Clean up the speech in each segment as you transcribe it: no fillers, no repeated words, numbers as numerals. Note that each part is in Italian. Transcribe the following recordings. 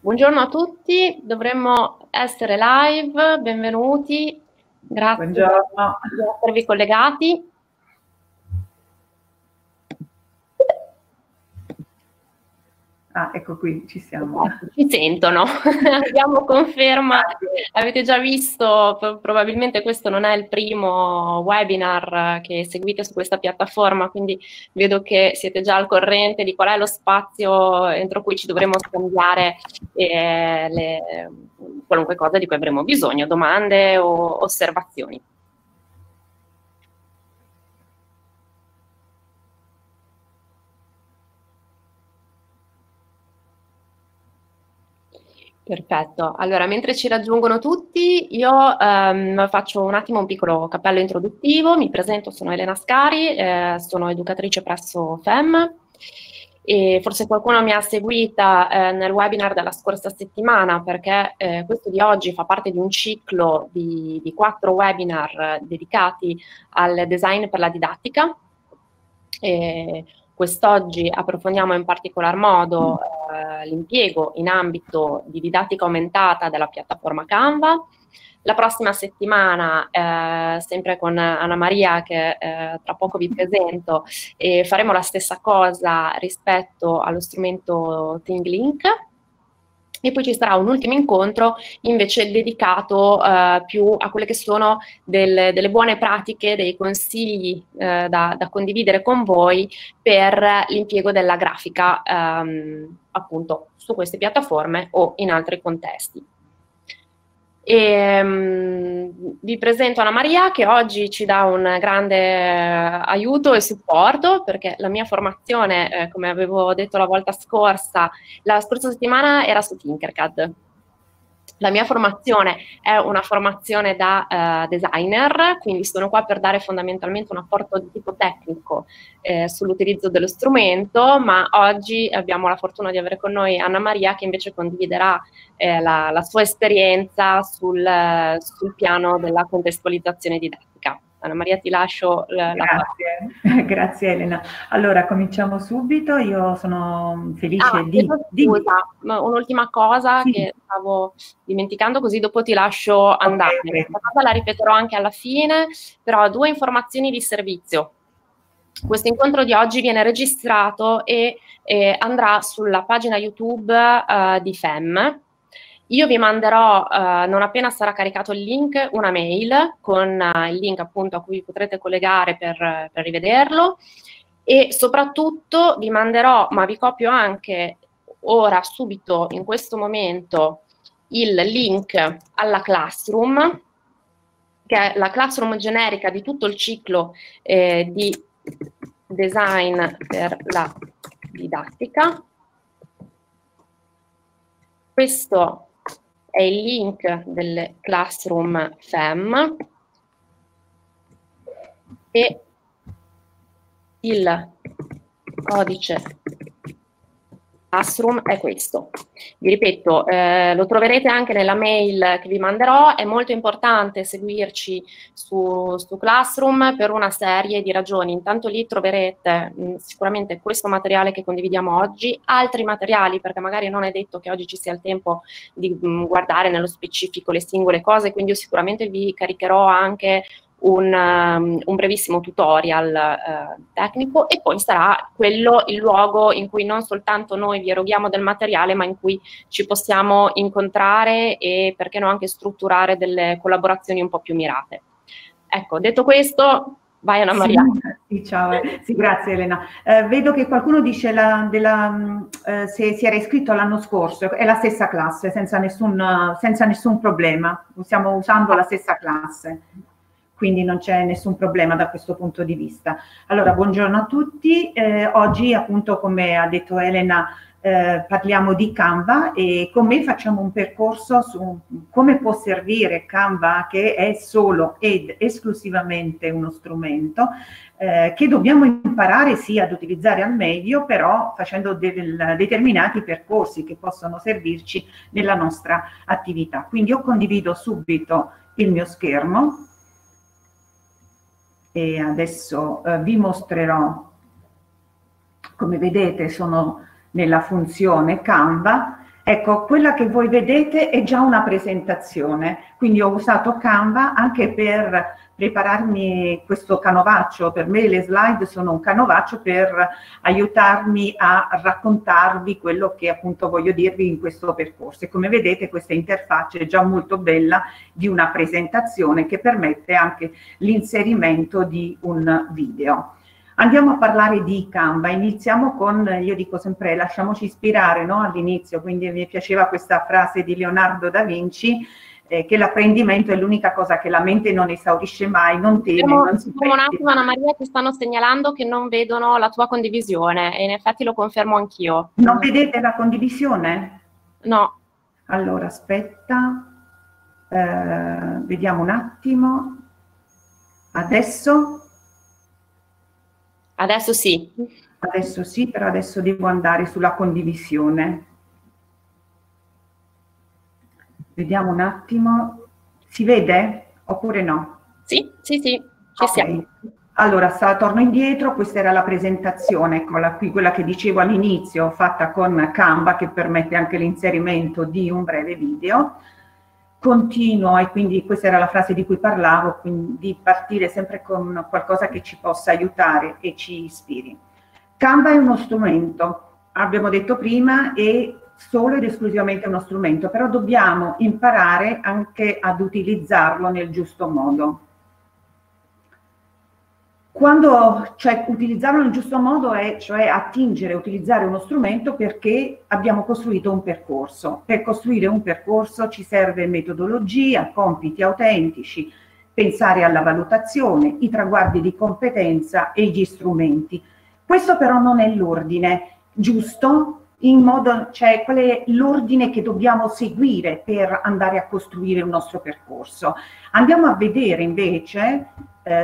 Buongiorno a tutti, dovremmo essere live, benvenuti, grazie per esservi collegati. Ah, ecco qui, ci siamo. Ci sentono, abbiamo conferma, avete già visto, probabilmente questo non è il primo webinar che seguite su questa piattaforma, quindi vedo che siete già al corrente di qual è lo spazio entro cui ci dovremo scambiare qualunque cosa di cui avremo bisogno, domande o osservazioni. Perfetto, allora mentre ci raggiungono tutti io faccio un attimo un piccolo cappello introduttivo, mi presento, sono Elena Ascari, sono educatrice presso FEM e forse qualcuno mi ha seguita nel webinar della scorsa settimana perché questo di oggi fa parte di un ciclo di 4 webinar dedicati al design per la didattica. Quest'oggi approfondiamo in particolar modo l'impiego in ambito di didattica aumentata della piattaforma Canva. La prossima settimana, sempre con Anna Maria, che tra poco vi presento, faremo la stessa cosa rispetto allo strumento ThingLink. E poi ci sarà un ultimo incontro invece dedicato più a quelle che sono delle buone pratiche, dei consigli da condividere con voi per l'impiego della grafica appunto su queste piattaforme o in altri contesti. E, vi presento Anna Maria che oggi ci dà un grande aiuto e supporto perché la mia formazione, come avevo detto la scorsa settimana, era su Tinkercad. La mia formazione è una formazione da designer, quindi sono qua per dare fondamentalmente un apporto di tipo tecnico sull'utilizzo dello strumento, ma oggi abbiamo la fortuna di avere con noi Anna Maria che invece condividerà la sua esperienza sul piano della contestualizzazione didattica. Anna Maria, ti lascio la parola. Grazie Elena. Allora, cominciamo subito. Io sono felice di... Un'ultima cosa che stavo dimenticando, così dopo ti lascio andare. Okay. Questa cosa la ripeterò anche alla fine, però 2 informazioni di servizio. Questo incontro di oggi viene registrato e andrà sulla pagina YouTube di FEM. Io vi manderò, non appena sarà caricato il link, una mail con il link appunto a cui potrete collegare per rivederlo e soprattutto vi manderò, ma vi copio anche ora subito in questo momento, il link alla Classroom, che è la Classroom generica di tutto il ciclo di design per la didattica. Questo è il link del Classroom FEM e il codice Classroom è questo. Vi ripeto, lo troverete anche nella mail che vi manderò. È molto importante seguirci su Classroom per una serie di ragioni. Intanto lì troverete sicuramente questo materiale che condividiamo oggi, altri materiali, perché magari non è detto che oggi ci sia il tempo di guardare nello specifico le singole cose, quindi io sicuramente vi caricherò anche un brevissimo tutorial tecnico e poi sarà quello il luogo in cui non soltanto noi vi eroghiamo del materiale, ma in cui ci possiamo incontrare e perché no anche strutturare delle collaborazioni un po' più mirate. Ecco, detto questo, vai Anna Maria. Sì, ciao. Sì, grazie Elena. Vedo che qualcuno dice se si era iscritto l'anno scorso, è la stessa classe, senza nessun problema, stiamo usando la stessa classe. Quindi non c'è nessun problema da questo punto di vista. Allora, buongiorno a tutti. Oggi, appunto, come ha detto Elena, parliamo di Canva e con me facciamo un percorso su come può servire Canva, che è solo ed esclusivamente uno strumento che dobbiamo imparare sì ad utilizzare al meglio, però facendo determinati percorsi che possono servirci nella nostra attività. Quindi io condivido subito il mio schermo. E adesso vi mostrerò, come vedete sono nella funzione Canva Ecco, quella che voi vedete è già una presentazione, quindi ho usato Canva anche per prepararmi questo canovaccio. Per me le slide sono un canovaccio per aiutarmi a raccontarvi quello che appunto voglio dirvi in questo percorso. E come vedete questa interfaccia è già molto bella di una presentazione che permette anche l'inserimento di un video. Andiamo a parlare di Canva, iniziamo con, io dico sempre, lasciamoci ispirare, no? All'inizio, quindi mi piaceva questa frase di Leonardo da Vinci, che l'apprendimento è l'unica cosa che la mente non esaurisce mai, non teme, non si perde. Un attimo, Anna Maria, ti stanno segnalando che non vedono la tua condivisione e in effetti lo confermo anch'io. Non vedete la condivisione? No. Allora, aspetta, vediamo un attimo. Adesso? Adesso sì. Adesso sì, però adesso devo andare sulla condivisione. Vediamo un attimo. Si vede oppure no? Sì, sì, sì, ci siamo. Allora, torno indietro, questa era la presentazione, eccola qui, quella che dicevo all'inizio, fatta con Canva, che permette anche l'inserimento di un breve video. Continuo, e quindi questa era la frase di cui parlavo, quindi partire sempre con qualcosa che ci possa aiutare e ci ispiri. Canva è uno strumento, abbiamo detto prima, è solo ed esclusivamente uno strumento, però dobbiamo imparare anche ad utilizzarlo nel giusto modo. Utilizzarlo nel giusto modo è cioè attingere, utilizzare uno strumento perché abbiamo costruito un percorso. Per costruire un percorso ci serve metodologia, compiti autentici, pensare alla valutazione, i traguardi di competenza e gli strumenti. Questo però non è l'ordine giusto, qual è l'ordine che dobbiamo seguire per andare a costruire il nostro percorso. Andiamo a vedere invece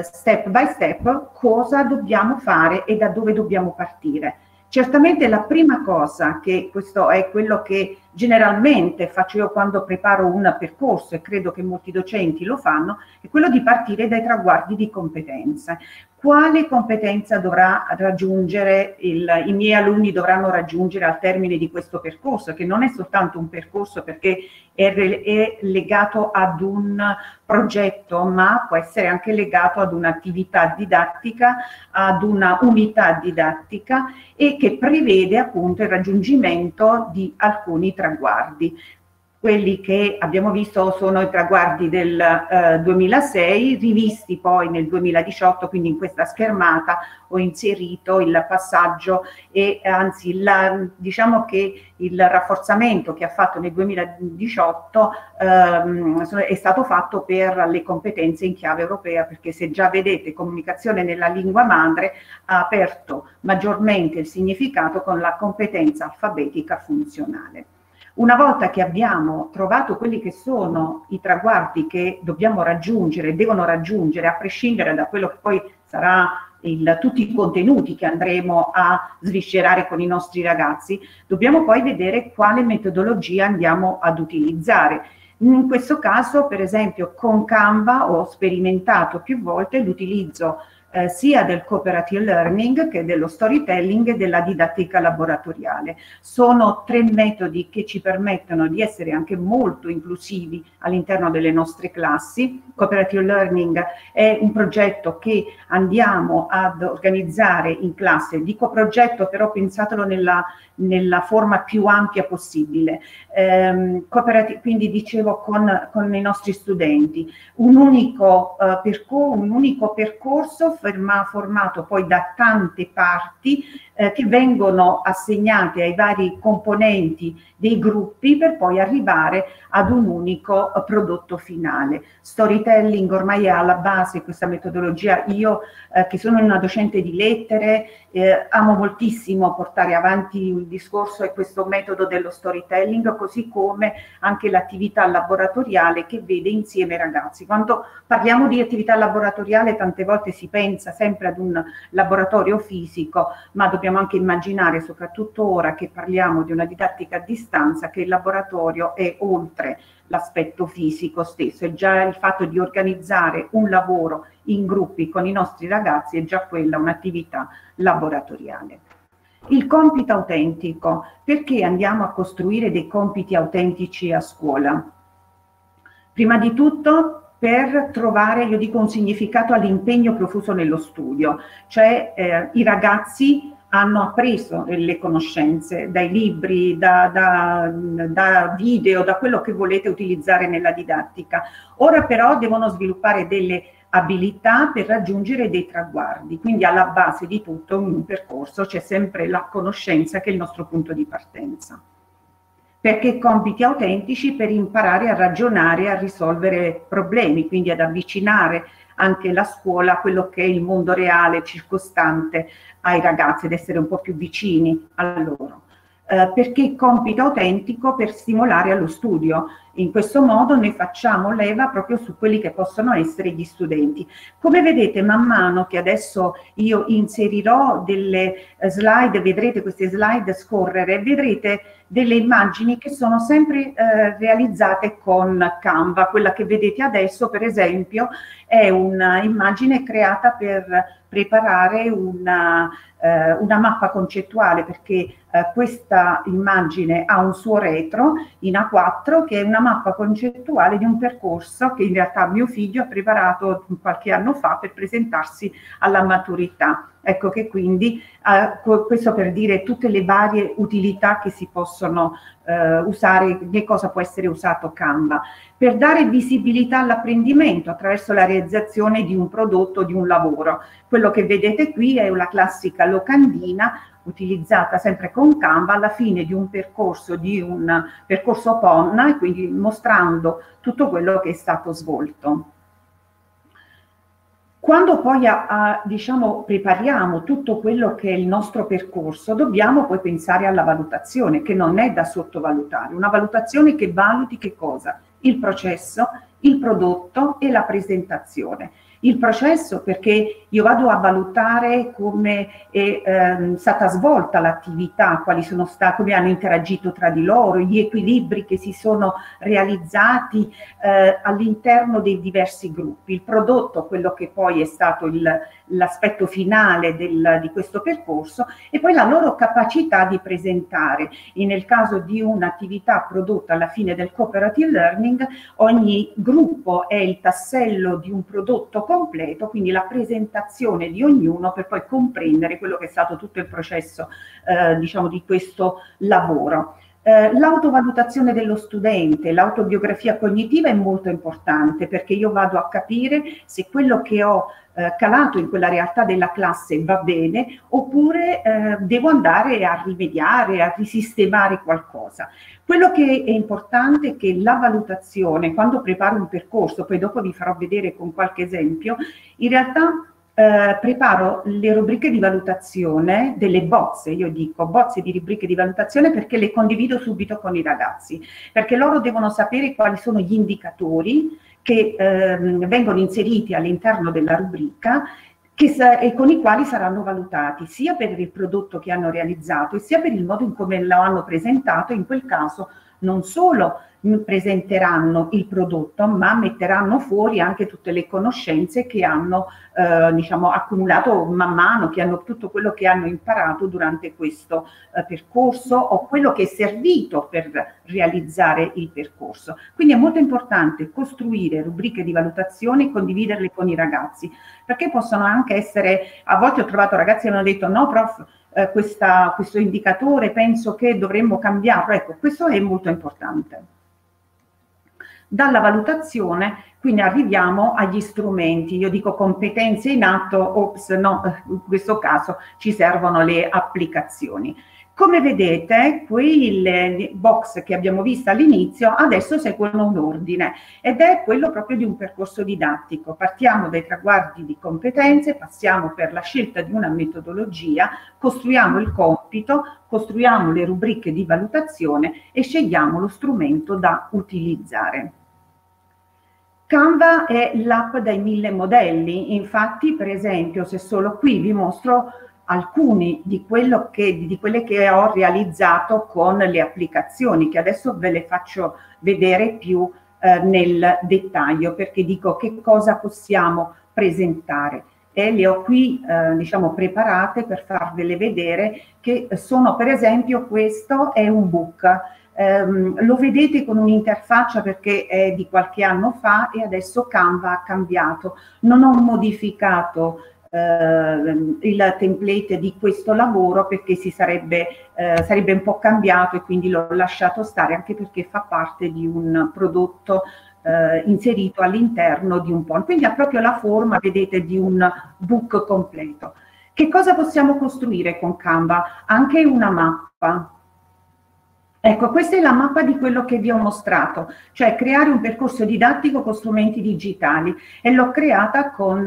step by step cosa dobbiamo fare e da dove dobbiamo partire. Certamente la prima cosa, che questo è quello che generalmente faccio io quando preparo un percorso e credo che molti docenti lo fanno, è quello di partire dai traguardi di competenza. Quale competenza dovrà raggiungere i miei alunni dovranno raggiungere al termine di questo percorso, che non è soltanto un percorso perché è legato ad un progetto, ma può essere anche legato ad un'attività didattica, ad una unità didattica, e che prevede appunto il raggiungimento di alcuni traguardi. Quelli che abbiamo visto sono i traguardi del 2006, rivisti poi nel 2018, quindi in questa schermata ho inserito il passaggio e anzi diciamo che il rafforzamento che ha fatto nel 2018 è stato fatto per le competenze in chiave europea, perché se già vedete comunicazione nella lingua madre ha aperto maggiormente il significato con la competenza alfabetica funzionale. Una volta che abbiamo trovato quelli che sono i traguardi che dobbiamo raggiungere, devono raggiungere, a prescindere da quello che poi sarà tutti i contenuti che andremo a sviscerare con i nostri ragazzi, dobbiamo poi vedere quale metodologia andiamo ad utilizzare. In questo caso, per esempio, con Canva ho sperimentato più volte l'utilizzo sia del cooperative learning che dello storytelling e della didattica laboratoriale. Sono tre metodi che ci permettono di essere anche molto inclusivi all'interno delle nostre classi. Cooperative learning è un progetto che andiamo ad organizzare in classe, dico progetto però pensatelo nella forma più ampia possibile, quindi dicevo con i nostri studenti, un unico percorso formato poi da tante parti che vengono assegnate ai vari componenti dei gruppi per poi arrivare ad un unico prodotto finale. Storytelling ormai è alla base questa metodologia, io che sono una docente di lettere amo moltissimo portare avanti il discorso e questo metodo dello storytelling, così come anche l'attività laboratoriale che vede insieme i ragazzi. Quando parliamo di attività laboratoriale tante volte si pensa sempre ad un laboratorio fisico, ma dobbiamo anche immaginare, soprattutto ora che parliamo di una didattica a distanza, che il laboratorio è oltre l'aspetto fisico stesso, e già il fatto di organizzare un lavoro in gruppi con i nostri ragazzi è già quella un'attività laboratoriale. Il compito autentico, perché andiamo a costruire dei compiti autentici a scuola? Prima di tutto per trovare, io dico, un significato all'impegno profuso nello studio, cioè i ragazzi hanno appreso le conoscenze dai libri, da video, da quello che volete utilizzare nella didattica. Ora però devono sviluppare delle abilità per raggiungere dei traguardi, quindi alla base di tutto in un percorso c'è sempre la conoscenza che è il nostro punto di partenza. Perché compiti autentici? Per imparare a ragionare, a risolvere problemi, quindi ad avvicinare anche la scuola a quello che è il mondo reale circostante ai ragazzi, ed essere un po' più vicini a loro. Perché compito autentico? Per stimolare allo studio. In questo modo noi facciamo leva proprio su quelli che possono essere gli studenti. Come vedete, man mano che adesso io inserirò delle slide, vedrete queste slide scorrere, vedrete delle immagini che sono sempre realizzate con Canva. Quella che vedete adesso, per esempio, è un'immagine creata per preparare una mappa concettuale, perché questa immagine ha un suo retro in A4 che è una mappa concettuale di un percorso che in realtà mio figlio ha preparato qualche anno fa per presentarsi alla maturità. Ecco che quindi, questo per dire tutte le varie utilità che si possono usare, che cosa può essere usato Canva. Per dare visibilità all'apprendimento attraverso la realizzazione di un prodotto, di un lavoro. Quello che vedete qui è una classica locandina utilizzata sempre con Canva alla fine di un percorso, PON, e quindi mostrando tutto quello che è stato svolto. Quando poi diciamo, prepariamo tutto quello che è il nostro percorso, dobbiamo poi pensare alla valutazione, che non è da sottovalutare. Una valutazione che valuti che cosa? Il processo, il prodotto e la presentazione. Il processo, perché io vado a valutare come è stata svolta l'attività, quali sono stati, come hanno interagito tra di loro, gli equilibri che si sono realizzati all'interno dei diversi gruppi. Il prodotto, quello che poi è stato l'aspetto finale di questo percorso, e poi la loro capacità di presentare. E nel caso di un'attività prodotta alla fine del cooperative learning, ogni gruppo è il tassello di un prodotto completo, quindi la presentazione di ognuno per poi comprendere quello che è stato tutto il processo, diciamo, di questo lavoro. L'autovalutazione dello studente, l'autobiografia cognitiva è molto importante, perché io vado a capire se quello che ho calato in quella realtà della classe va bene, oppure devo andare a rimediare, a risistemare qualcosa. Quello che è importante è che la valutazione, quando preparo un percorso, poi dopo vi farò vedere con qualche esempio, in realtà preparo le rubriche di valutazione, delle bozze, io dico bozze di rubriche di valutazione, perché le condivido subito con i ragazzi, perché loro devono sapere quali sono gli indicatori che vengono inseriti all'interno della rubrica e con i quali saranno valutati sia per il prodotto che hanno realizzato e sia per il modo in come lo hanno presentato. In quel caso non solo presenteranno il prodotto, ma metteranno fuori anche tutte le conoscenze che hanno diciamo, accumulato man mano, che hanno tutto quello che hanno imparato durante questo percorso, o quello che è servito per realizzare il percorso. Quindi è molto importante costruire rubriche di valutazione e condividerle con i ragazzi, perché possono anche essere, a volte ho trovato ragazzi che mi hanno detto no prof, questo indicatore penso che dovremmo cambiarlo. Ecco, questo è molto importante. Dalla valutazione quindi arriviamo agli strumenti. Io dico competenze in atto, ops, no, in questo caso ci servono le applicazioni. Come vedete, quelle box che abbiamo visto all'inizio adesso seguono un ordine, ed è quello proprio di un percorso didattico. Partiamo dai traguardi di competenze, passiamo per la scelta di una metodologia, costruiamo il compito, costruiamo le rubriche di valutazione e scegliamo lo strumento da utilizzare. Canva è l'app dai 1000 modelli, infatti per esempio se solo qui vi mostro alcuni di quelle che ho realizzato con le applicazioni, che adesso ve le faccio vedere più nel dettaglio, perché dico che cosa possiamo presentare. e le ho qui diciamo preparate per farvele vedere, che sono, per esempio, questo è un book. Lo vedete con un'interfaccia perché è di qualche anno fa e adesso Canva ha cambiato. Non ho modificato il template di questo lavoro perché si sarebbe un po' cambiato, e quindi l'ho lasciato stare, anche perché fa parte di un prodotto inserito all'interno di un PowerPoint, quindi ha proprio la forma, vedete, di un book completo. Che cosa possiamo costruire con Canva? Anche una mappa. Ecco, questa è la mappa di quello che vi ho mostrato, cioè creare un percorso didattico con strumenti digitali, e l'ho creata con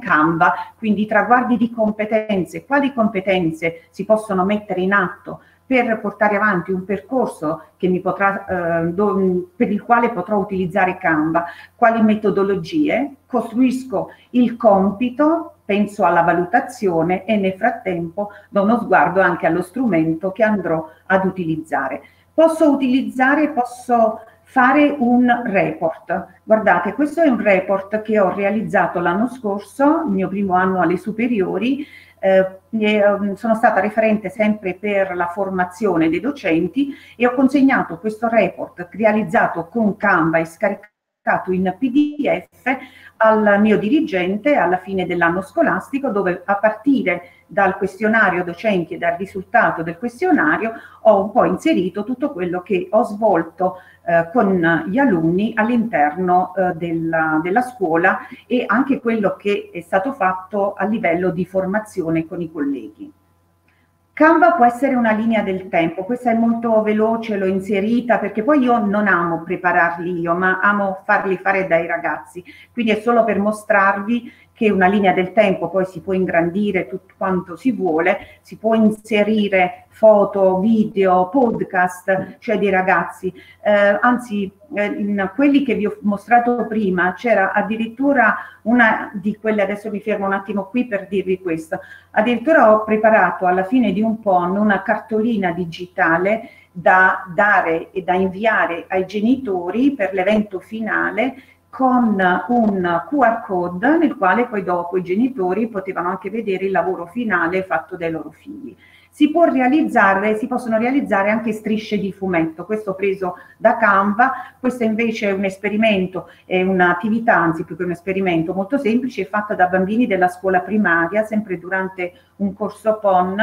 Canva, quindi traguardi di competenze, quali competenze si possono mettere in atto per portare avanti un percorso che mi potrà, per il quale potrò utilizzare Canva, quali metodologie, costruisco il compito, penso alla valutazione e nel frattempo do uno sguardo anche allo strumento che andrò ad utilizzare. Posso fare un report. Guardate, questo è un report che ho realizzato l'anno scorso, il mio primo anno alle superiori. Sono stata referente sempre per la formazione dei docenti e ho consegnato questo report realizzato con Canva e scaricato in PDF al mio dirigente alla fine dell'anno scolastico, dove a partire dal questionario docenti e dal risultato del questionario ho un po' inserito tutto quello che ho svolto con gli alunni all'interno della scuola, e anche quello che è stato fatto a livello di formazione con i colleghi. Canva può essere una linea del tempo, questa è molto veloce, l'ho inserita perché poi io non amo prepararli io, ma amo farli fare dai ragazzi, quindi è solo per mostrarvi che una linea del tempo poi si può ingrandire tutto quanto si vuole, si può inserire foto, video, podcast, cioè dei ragazzi. In quelli che vi ho mostrato prima c'era addirittura una di quelle, adesso mi fermo un attimo qui per dirvi questo, addirittura ho preparato alla fine di un PON una cartolina digitale da dare e da inviare ai genitori per l'evento finale, con un QR code nel quale poi dopo i genitori potevano anche vedere il lavoro finale fatto dai loro figli. Si possono realizzare anche strisce di fumetto, questo preso da Canva, questo invece è un esperimento, è un'attività, anzi più che un esperimento, molto semplice, fatta da bambini della scuola primaria, sempre durante un corso PON,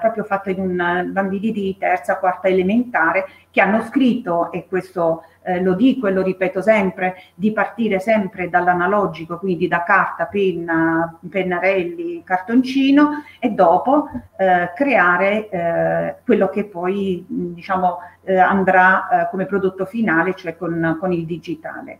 proprio fatto in bambini di terza, quarta elementare, che hanno scritto, e questo lo dico e lo ripeto sempre, di partire sempre dall'analogico, quindi da carta, penna, pennarelli, cartoncino, e dopo creare quello che poi diciamo andrà come prodotto finale, cioè con il digitale.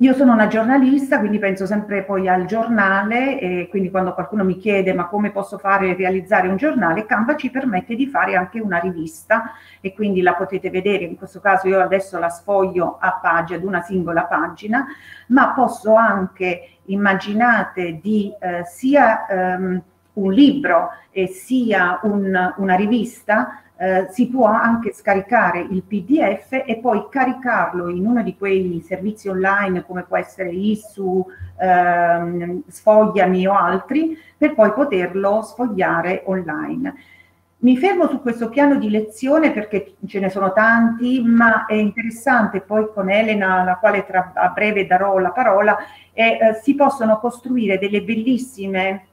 Io sono una giornalista, quindi penso sempre poi al giornale, e quindi quando qualcuno mi chiede ma come posso fare realizzare un giornale, Canva ci permette di fare anche una rivista, e quindi la potete vedere, in questo caso io adesso la sfoglio a pagina, ad una singola pagina, ma posso anche, immaginate, di sia un libro e sia una rivista. Si può anche scaricare il PDF e poi caricarlo in uno di quei servizi online come può essere Issuu, Sfogliami o altri, per poi poterlo sfogliare online. Mi fermo su questo piano di lezione perché ce ne sono tanti, ma è interessante poi con Elena, alla quale a breve darò la parola, si possono costruire delle bellissime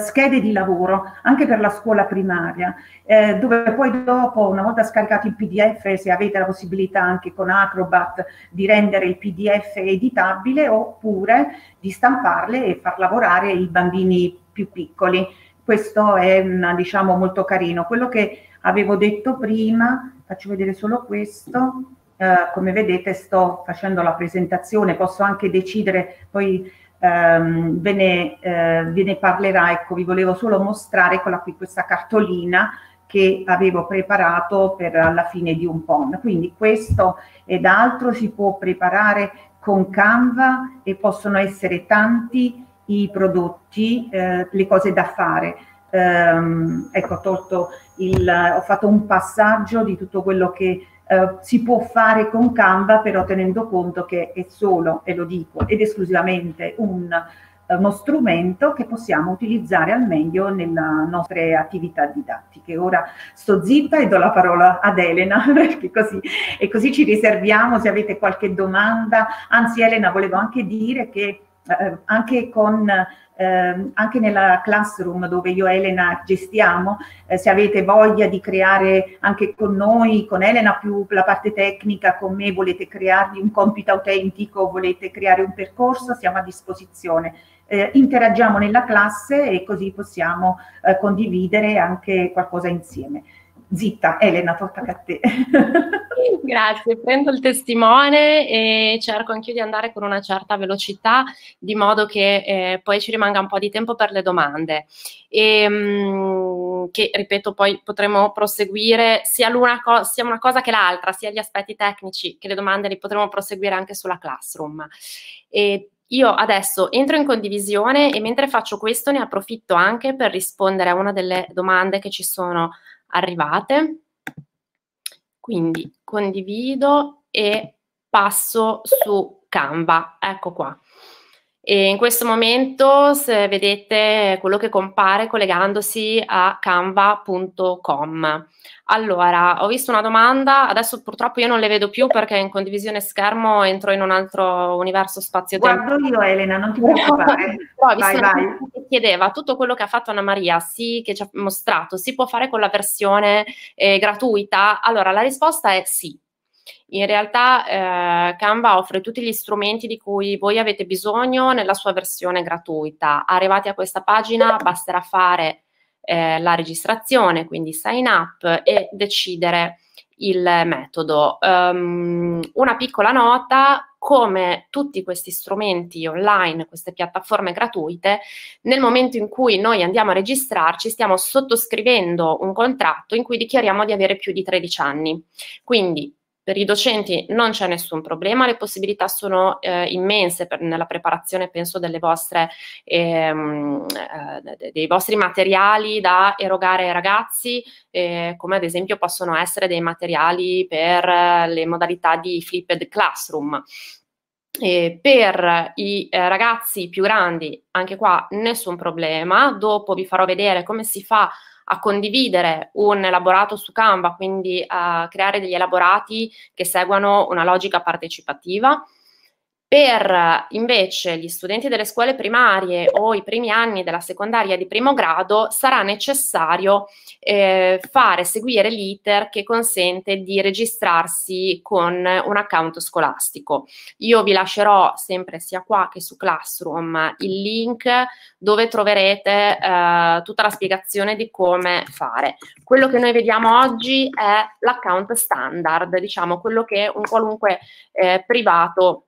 schede di lavoro anche per la scuola primaria, dove poi dopo, una volta scaricato il PDF, se avete la possibilità anche con Acrobat di rendere il PDF editabile oppure di stamparle e far lavorare i bambini più piccoli. Questo è diciamo molto carino. Quello che avevo detto prima, faccio vedere solo questo. Come vedete sto facendo la presentazione, posso anche decidere poi. Ve ne parlerà, ecco, vi volevo solo mostrare, eccola qui, questa cartolina che avevo preparato per alla fine di un PON. Quindi questo ed altro si può preparare con Canva, e possono essere tanti i prodotti, le cose da fare. Ecco, ho fatto un passaggio di tutto quello che si può fare con Canva, però tenendo conto che è solo, e lo dico, ed esclusivamente uno strumento che possiamo utilizzare al meglio nelle nostre attività didattiche. Ora sto zitta e do la parola ad Elena, perché così ci riserviamo se avete qualche domanda. Anzi, Elena, volevo anche dire che anche nella Classroom dove io e Elena gestiamo, se avete voglia di creare anche con noi, con Elena più la parte tecnica, con me volete crearvi un compito autentico, volete creare un percorso, siamo a disposizione. Interagiamo nella classe e così possiamo condividere anche qualcosa insieme. Zitta, Elena, tocca a te. Grazie, prendo il testimone e cerco anch'io di andare con una certa velocità, di modo che poi ci rimanga un po' di tempo per le domande. Che, ripeto, poi potremo proseguire sia una cosa che l'altra, sia gli aspetti tecnici che le domande li potremo proseguire anche sulla Classroom. Io adesso entro in condivisione e mentre faccio questo ne approfitto anche per rispondere a una delle domande che ci sono arrivate, quindi condivido e passo su Canva, ecco qua. E in questo momento, se vedete quello che compare collegandosi a canva.com. Allora, ho visto una domanda, adesso purtroppo io non le vedo più perché in condivisione schermo entro in un altro universo spazio-tempo. Guardo io, Elena, non ti preoccupare. No, vai, vai. Che chiedeva tutto quello che ha fatto Anna Maria, sì, che ci ha mostrato, si può fare con la versione gratuita? Allora, la risposta è sì. In realtà Canva offre tutti gli strumenti di cui voi avete bisogno nella sua versione gratuita. Arrivati a questa pagina basterà fare la registrazione, quindi sign up, e decidere il metodo. Una piccola nota: come tutti questi strumenti online, queste piattaforme gratuite, nel momento in cui noi andiamo a registrarci stiamo sottoscrivendo un contratto in cui dichiariamo di avere più di 13 anni. Quindi per i docenti non c'è nessun problema, le possibilità sono immense nella preparazione, penso, delle vostre, dei vostri materiali da erogare ai ragazzi, come ad esempio possono essere dei materiali per le modalità di flipped classroom. Per i ragazzi più grandi, anche qua nessun problema, dopo vi farò vedere come si fa a condividere un elaborato su Canva, quindi a creare degli elaborati che seguano una logica partecipativa. Per invece gli studenti delle scuole primarie o i primi anni della secondaria di primo grado sarà necessario fare seguire l'iter che consente di registrarsi con un account scolastico. Io vi lascerò sempre sia qua che su Classroom il link dove troverete tutta la spiegazione di come fare. Quello che noi vediamo oggi è l'account standard, diciamo quello che un qualunque privato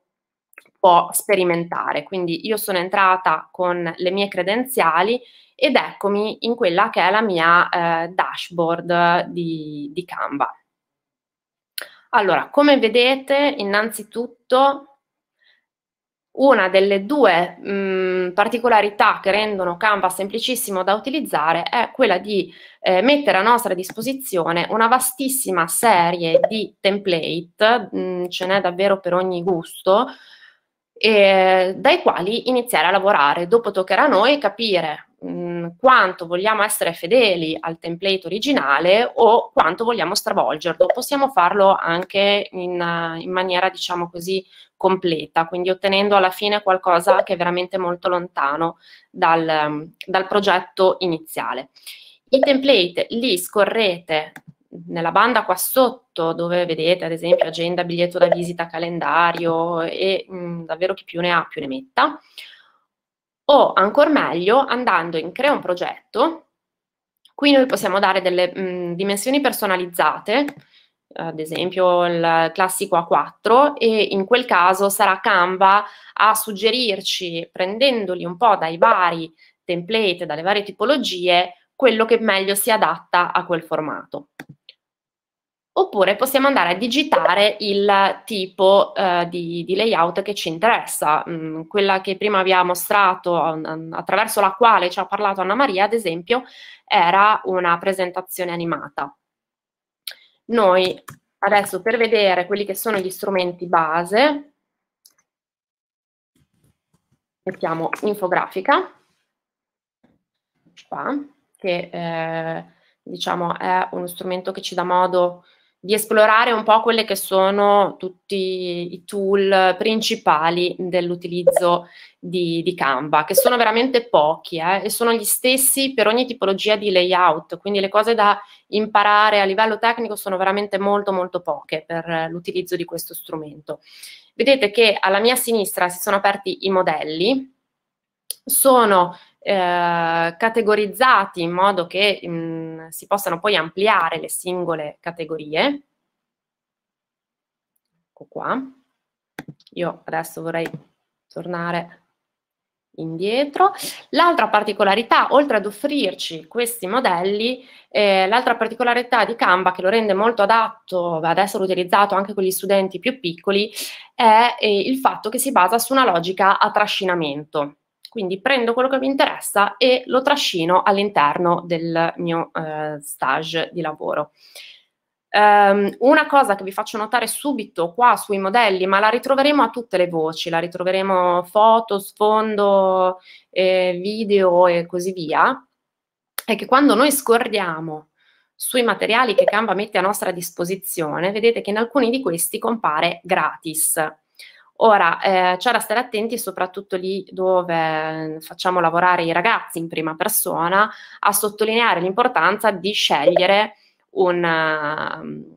può sperimentare. Quindi io sono entrata con le mie credenziali ed eccomi in quella che è la mia dashboard di Canva. Allora, come vedete, innanzitutto una delle due particolarità che rendono Canva semplicissimo da utilizzare è quella di mettere a nostra disposizione una vastissima serie di template, ce n'è davvero per ogni gusto, dai quali iniziare a lavorare. Dopo toccherà a noi capire quanto vogliamo essere fedeli al template originale o quanto vogliamo stravolgerlo. Possiamo farlo anche in maniera, diciamo così, completa, quindi ottenendo alla fine qualcosa che è veramente molto lontano dal progetto iniziale. I template li scorrete nella banda qua sotto, dove vedete ad esempio agenda, biglietto da visita, calendario e davvero chi più ne ha più ne metta, o ancora meglio andando in crea un progetto. Qui noi possiamo dare delle dimensioni personalizzate, ad esempio il classico A4, e in quel caso sarà Canva a suggerirci, prendendoli un po' dai vari template, dalle varie tipologie, quello che meglio si adatta a quel formato. Oppure possiamo andare a digitare il tipo di layout che ci interessa, quella che prima vi ha mostrato, attraverso la quale ci ha parlato Anna Maria, ad esempio, era una presentazione animata. Noi Adesso per vedere quelli che sono gli strumenti base, mettiamo infografica, qua, che diciamo è uno strumento che ci dà modo di esplorare un po' quelle che sono tutti i tool principali dell'utilizzo di Canva, che sono veramente pochi e sono gli stessi per ogni tipologia di layout, quindi le cose da imparare a livello tecnico sono veramente molto molto poche per l'utilizzo di questo strumento. Vedete che alla mia sinistra si sono aperti i modelli, sono categorizzati in modo che si possano poi ampliare le singole categorie. Ecco qua. Io adesso vorrei tornare indietro. L'altra particolarità, oltre ad offrirci questi modelli, l'altra particolarità di Canva che lo rende molto adatto, adesso l'ho utilizzato anche con gli studenti più piccoli, è il fatto che si basa su una logica a trascinamento. Quindi prendo quello che mi interessa e lo trascino all'interno del mio stage di lavoro. Una cosa che vi faccio notare subito qua sui modelli, ma la ritroveremo a tutte le voci, la ritroveremo foto, sfondo, video e così via, è che quando noi scorriamo sui materiali che Canva mette a nostra disposizione, vedete che in alcuni di questi compare gratis. Ora, c'è da stare attenti soprattutto lì dove facciamo lavorare i ragazzi in prima persona a sottolineare l'importanza di scegliere un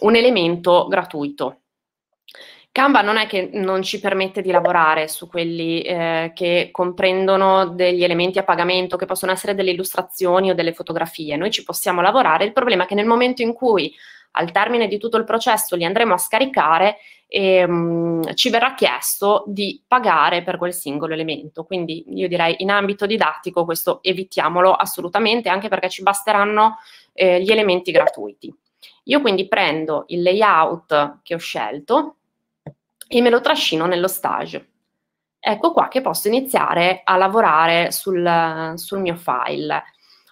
elemento gratuito. Canva non è che non ci permette di lavorare su quelli che comprendono degli elementi a pagamento, che possono essere delle illustrazioni o delle fotografie. Noi ci possiamo lavorare, il problema è che nel momento in cui al termine di tutto il processo li andremo a scaricare, ci verrà chiesto di pagare per quel singolo elemento. Quindi io direi in ambito didattico questo evitiamolo assolutamente, anche perché ci basteranno gli elementi gratuiti. Io quindi prendo il layout che ho scelto e me lo trascino nello stage. Ecco qua che posso iniziare a lavorare sul mio file.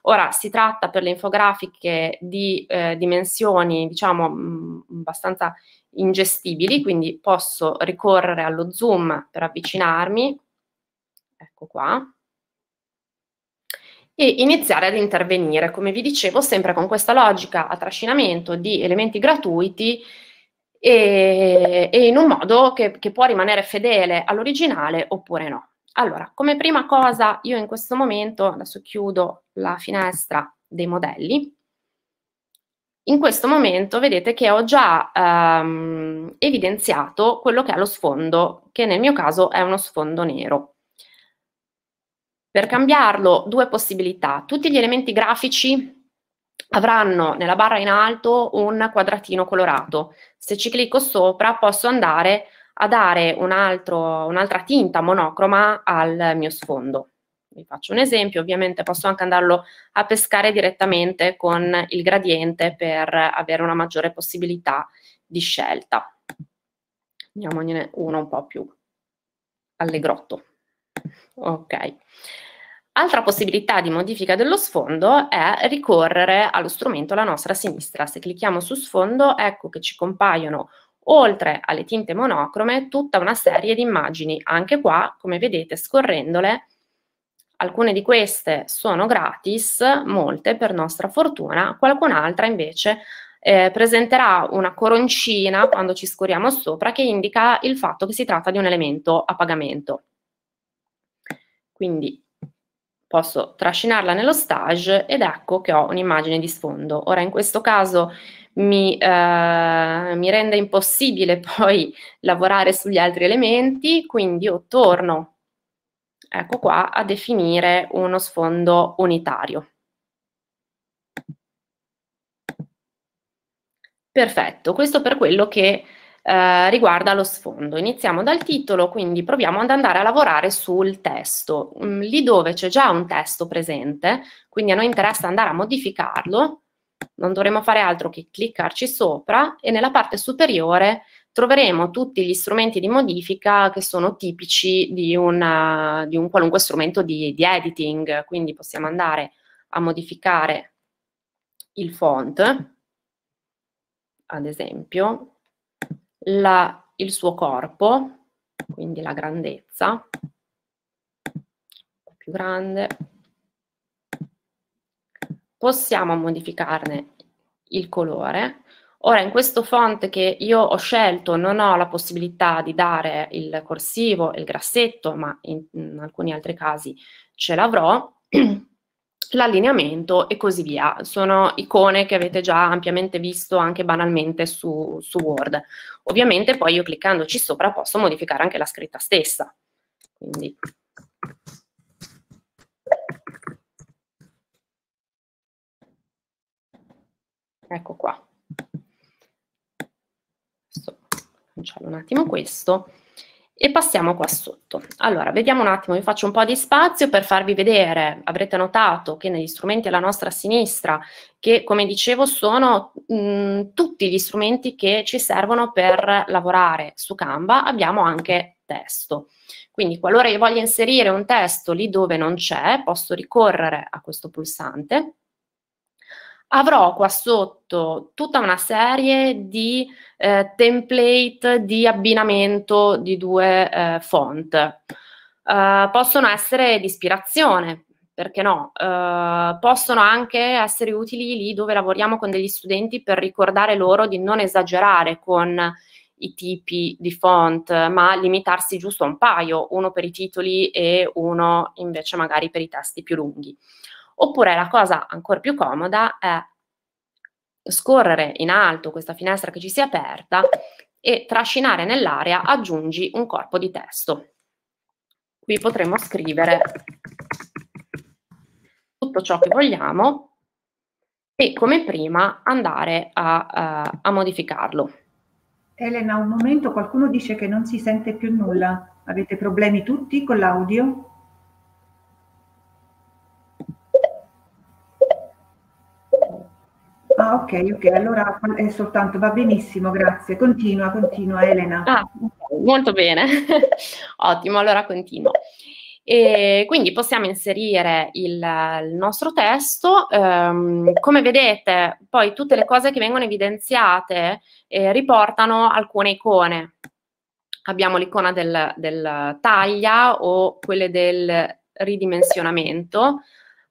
Ora, si tratta per le infografiche di dimensioni, diciamo, abbastanza ingestibili, quindi posso ricorrere allo zoom per avvicinarmi, ecco qua, e iniziare ad intervenire, come vi dicevo, sempre con questa logica a trascinamento di elementi gratuiti e in un modo che può rimanere fedele all'originale oppure no. Allora, come prima cosa, io in questo momento, adesso chiudo la finestra dei modelli, in questo momento vedete che ho già evidenziato quello che è lo sfondo, che nel mio caso è uno sfondo nero. Per cambiarlo, due possibilità. Tutti gli elementi grafici avranno nella barra in alto un quadratino colorato. Se ci clicco sopra posso andare a dare un'altra tinta monocroma al mio sfondo. Vi faccio un esempio, ovviamente posso anche andarlo a pescare direttamente con il gradiente per avere una maggiore possibilità di scelta. Andiamogliene uno un po' più allegrotto. Ok. Altra possibilità di modifica dello sfondo è ricorrere allo strumento alla nostra sinistra. Se clicchiamo su sfondo, ecco che ci compaiono, oltre alle tinte monocrome, tutta una serie di immagini. Anche qua, come vedete, scorrendole, alcune di queste sono gratis, molte per nostra fortuna, qualcun'altra invece presenterà una coroncina quando ci scorriamo sopra che indica il fatto che si tratta di un elemento a pagamento. Quindi posso trascinarla nello stage ed ecco che ho un'immagine di sfondo. Ora in questo caso mi rende impossibile poi lavorare sugli altri elementi, quindi io torno, ecco qua, a definire uno sfondo unitario. Perfetto, questo per quello che riguarda lo sfondo. Iniziamo dal titolo, quindi proviamo ad andare a lavorare sul testo. Lì dove c'è già un testo presente, quindi a noi interessa andare a modificarlo, non dovremo fare altro che cliccarci sopra e nella parte superiore troveremo tutti gli strumenti di modifica che sono tipici di un qualunque strumento di editing, quindi possiamo andare a modificare il font, ad esempio, il suo corpo, quindi la grandezza, più grande, possiamo modificarne il colore. Ora in questo font che io ho scelto non ho la possibilità di dare il corsivo e il grassetto, ma in alcuni altri casi ce l'avrò, l'allineamento e così via. Sono icone che avete già ampiamente visto anche banalmente su Word. Ovviamente poi io cliccandoci sopra posso modificare anche la scritta stessa. Quindi ecco qua. Facciamo un attimo questo e passiamo qua sotto. Allora, vediamo un attimo, vi faccio un po' di spazio per farvi vedere. Avrete notato che negli strumenti alla nostra sinistra, che come dicevo sono tutti gli strumenti che ci servono per lavorare su Canva, abbiamo anche testo. Quindi qualora io voglia inserire un testo lì dove non c'è, posso ricorrere a questo pulsante. Avrò qua sotto tutta una serie di template di abbinamento di due font. Possono essere di ispirazione, perché no? Possono anche essere utili lì dove lavoriamo con degli studenti per ricordare loro di non esagerare con i tipi di font, ma limitarsi giusto a un paio, uno per i titoli e uno invece magari per i testi più lunghi. Oppure la cosa ancora più comoda è scorrere in alto questa finestra che ci si è aperta e trascinare nell'area aggiungi un corpo di testo. Qui potremo scrivere tutto ciò che vogliamo e come prima andare a modificarlo. Elena, un momento, qualcuno dice che non si sente più nulla. Avete problemi tutti con l'audio? Ah, ok, allora è soltanto, va benissimo, grazie. Continua Elena. Ah, molto bene, ottimo, allora continuo. E quindi possiamo inserire il nostro testo. Come vedete, poi tutte le cose che vengono evidenziate riportano alcune icone. Abbiamo l'icona del taglia o quelle del ridimensionamento.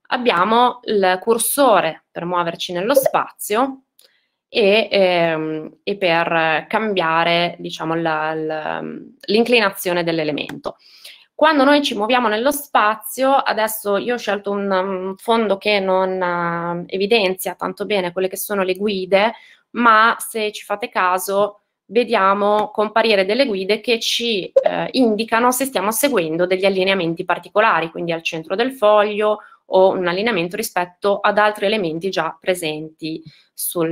Abbiamo il cursore per muoverci nello spazio e per cambiare, diciamo, l'inclinazione dell'elemento. Quando noi ci muoviamo nello spazio, adesso io ho scelto un fondo che non evidenzia tanto bene quelle che sono le guide, ma se ci fate caso vediamo comparire delle guide che ci indicano se stiamo seguendo degli allineamenti particolari, quindi al centro del foglio, o un allineamento rispetto ad altri elementi già presenti sul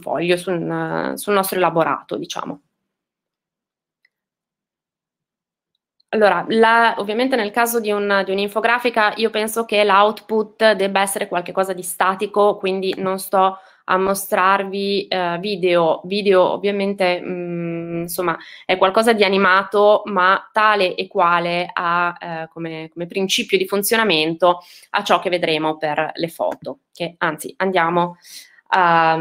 foglio, sul nostro elaborato, diciamo. Allora, ovviamente nel caso di un'infografica io penso che l'output debba essere qualcosa di statico, quindi non sto a mostrarvi video ovviamente insomma è qualcosa di animato, ma tale e quale ha come principio di funzionamento a ciò che vedremo per le foto, che anzi andiamo a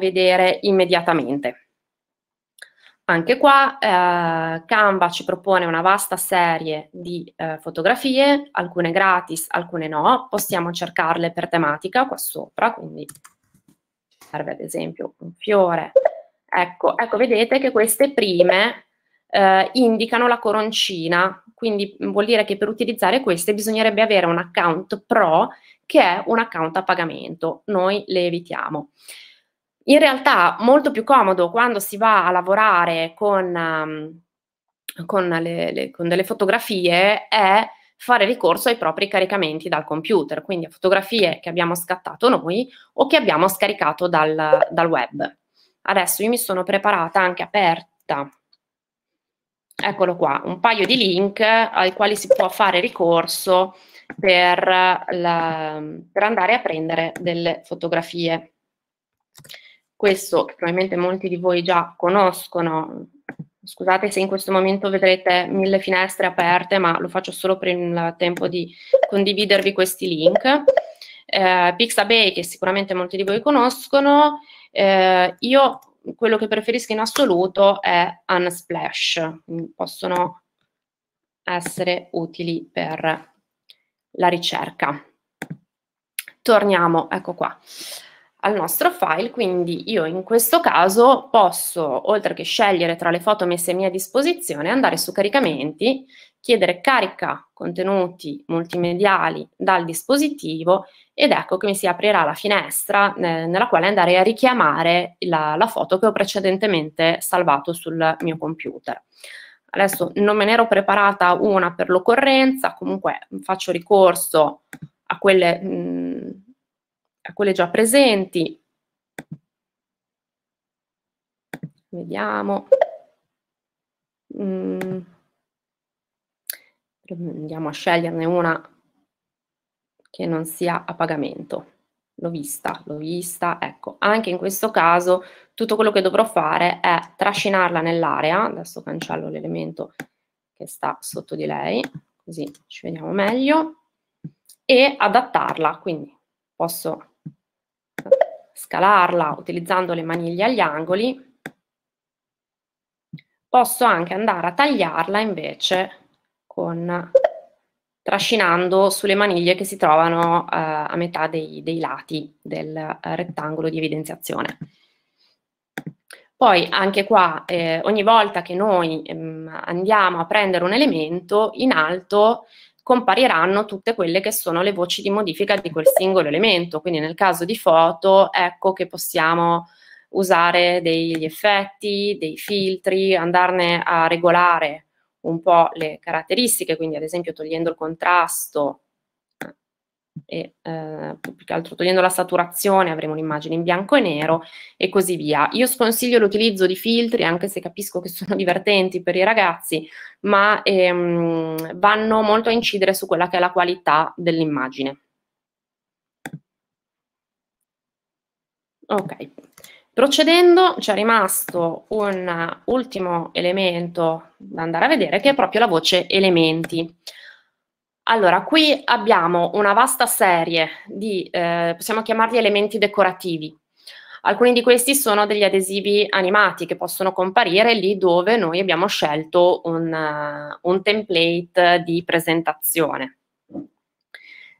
vedere immediatamente. Anche qua Canva ci propone una vasta serie di fotografie, alcune gratis, alcune no, possiamo cercarle per tematica qua sopra, quindi serve ad esempio un fiore. Ecco, vedete che queste prime indicano la coroncina, quindi vuol dire che per utilizzare queste bisognerebbe avere un account pro, che è un account a pagamento. Noi le evitiamo. In realtà molto più comodo quando si va a lavorare con delle fotografie è fare ricorso ai propri caricamenti dal computer, quindi a fotografie che abbiamo scattato noi o che abbiamo scaricato dal web. Adesso io mi sono preparata anche aperta, eccolo qua, un paio di link ai quali si può fare ricorso per andare a prendere delle fotografie. Questo probabilmente molti di voi già conoscono. Scusate se in questo momento vedrete 1000 finestre aperte, ma lo faccio solo per il tempo di condividervi questi link. Pixabay, che sicuramente molti di voi conoscono, io quello che preferisco in assoluto è Unsplash, possono essere utili per la ricerca. Torniamo, ecco qua, al nostro file. Quindi io in questo caso posso, oltre che scegliere tra le foto messe a mia disposizione, andare su caricamenti, chiedere carica contenuti multimediali dal dispositivo, ed ecco che mi si aprirà la finestra nella quale andare a richiamare la foto che ho precedentemente salvato sul mio computer. Adesso non me ne ero preparata una per l'occorrenza, comunque faccio ricorso a quelle già presenti. Vediamo. Andiamo a sceglierne una che non sia a pagamento. L'ho vista, ecco. Anche in questo caso tutto quello che dovrò fare è trascinarla nell'area. Adesso cancello l'elemento che sta sotto di lei, così ci vediamo meglio, e adattarla. Quindi posso scalarla utilizzando le maniglie agli angoli, posso anche andare a tagliarla invece trascinando sulle maniglie che si trovano a metà dei lati del rettangolo di evidenziazione. Poi anche qua ogni volta che noi andiamo a prendere un elemento, in alto compariranno tutte quelle che sono le voci di modifica di quel singolo elemento. Quindi nel caso di foto, ecco che possiamo usare degli effetti, dei filtri, andarne a regolare un po' le caratteristiche, quindi ad esempio togliendo il contrasto e più che altro togliendo la saturazione avremo un'immagine in bianco e nero e così via. Io sconsiglio l'utilizzo di filtri, anche se capisco che sono divertenti per i ragazzi, ma vanno molto a incidere su quella che è la qualità dell'immagine. Ok, procedendo c'è rimasto un ultimo elemento da andare a vedere, che è proprio la voce elementi. Allora, qui abbiamo una vasta serie di, possiamo chiamarli elementi decorativi. Alcuni di questi sono degli adesivi animati che possono comparire lì dove noi abbiamo scelto un template di presentazione.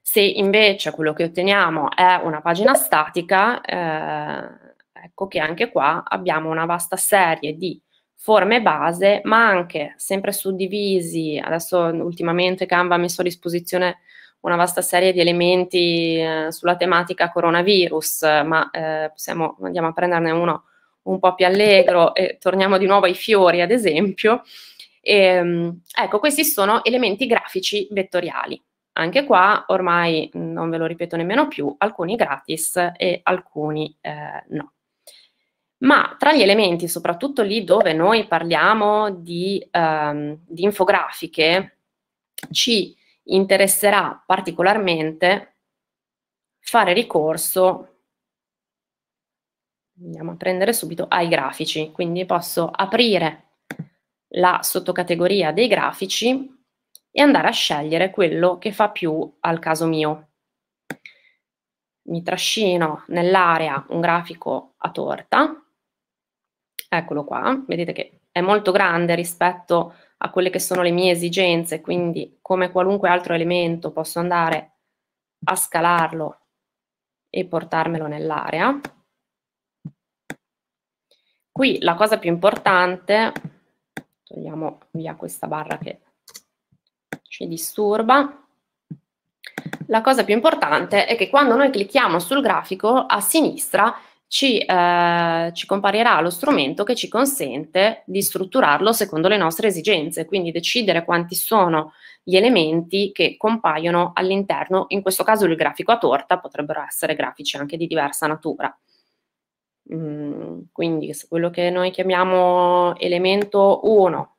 Se invece quello che otteniamo è una pagina statica, ecco che anche qua abbiamo una vasta serie di forme base, ma anche sempre suddivisi. Adesso ultimamente Canva ha messo a disposizione una vasta serie di elementi sulla tematica coronavirus, ma andiamo a prenderne uno un po' più allegro e torniamo di nuovo ai fiori, ad esempio. Ecco, questi sono elementi grafici vettoriali. Anche qua ormai non ve lo ripeto nemmeno più, alcuni gratis e alcuni no. Ma tra gli elementi, soprattutto lì dove noi parliamo di infografiche, ci interesserà particolarmente fare ricorso, andiamo a prendere subito, ai grafici. Quindi posso aprire la sottocategoria dei grafici e andare a scegliere quello che fa più al caso mio. Mi trascino nell'area un grafico a torta. Eccolo qua, vedete che è molto grande rispetto a quelle che sono le mie esigenze, quindi come qualunque altro elemento posso andare a scalarlo e portarmelo nell'area. Qui la cosa più importante, togliamo via questa barra che ci disturba, la cosa più importante è che quando noi clicchiamo sul grafico, a sinistra ci comparirà lo strumento che ci consente di strutturarlo secondo le nostre esigenze, quindi decidere quanti sono gli elementi che compaiono all'interno. In questo caso il grafico a torta, potrebbero essere grafici anche di diversa natura. Quindi se quello che noi chiamiamo elemento 1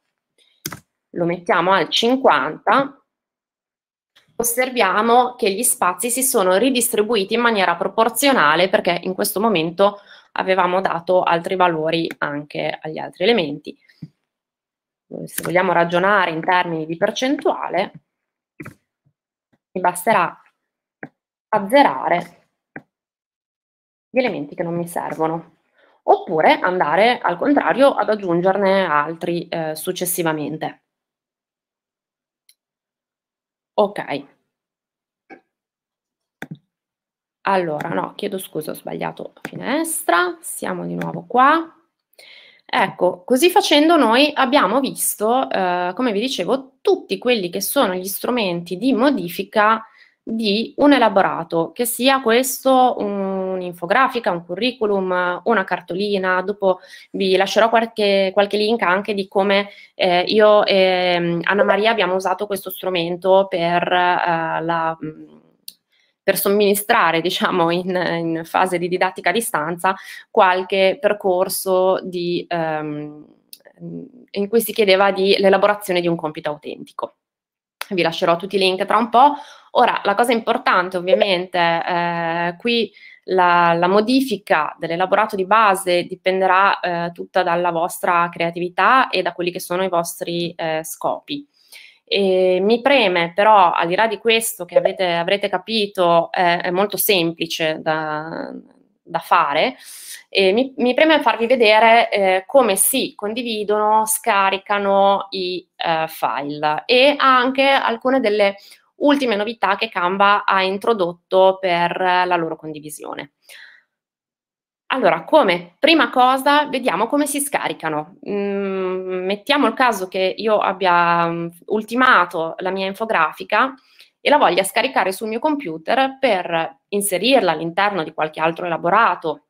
lo mettiamo al 50, osserviamo che gli spazi si sono ridistribuiti in maniera proporzionale, perché in questo momento avevamo dato altri valori anche agli altri elementi. Se vogliamo ragionare in termini di percentuale, mi basterà azzerare gli elementi che non mi servono, oppure andare al contrario ad aggiungerne altri successivamente. Ok. Allora, no, chiedo scusa, ho sbagliato finestra, siamo di nuovo qua. Ecco, così facendo noi abbiamo visto, come vi dicevo, tutti quelli che sono gli strumenti di modifica di un elaborato, che sia questo un'infografica, un curriculum, una cartolina. Dopo vi lascerò qualche link anche di come io e Anna Maria abbiamo usato questo strumento per somministrare, diciamo, in fase di didattica a distanza, qualche percorso in cui si chiedeva l'elaborazione di un compito autentico. Vi lascerò tutti i link tra un po'. Ora, la cosa importante, ovviamente, qui la modifica dell'elaborato di base dipenderà tutta dalla vostra creatività e da quelli che sono i vostri scopi. E mi preme però, al di là di questo che avrete capito, è molto semplice da fare, e mi preme farvi vedere come si condividono, scaricano i file, e anche alcune delle ultime novità che Canva ha introdotto per la loro condivisione. Allora, come prima cosa, vediamo come si scaricano. Mettiamo il caso che io abbia ultimato la mia infografica e la voglia scaricare sul mio computer per inserirla all'interno di qualche altro elaborato,